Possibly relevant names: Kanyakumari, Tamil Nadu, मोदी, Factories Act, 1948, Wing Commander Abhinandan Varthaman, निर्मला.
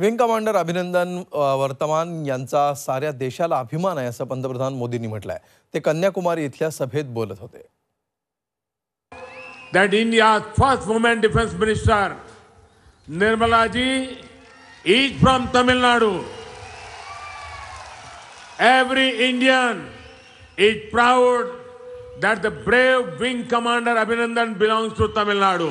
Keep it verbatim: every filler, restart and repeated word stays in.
Wing commander अभिनंदन वर्तमान यांचा साऱ्या देशाला अभिमान आहे असं पंतप्रधान मोदींनी म्हटलंय। ते कन्याकुमारी इथल्या सभेत बोलत होते। That India first women defence minister निर्मला ji is from Tamil Nadu. Every Indian is proud that the brave wing commander Abhinandan belongs to Tamil Nadu.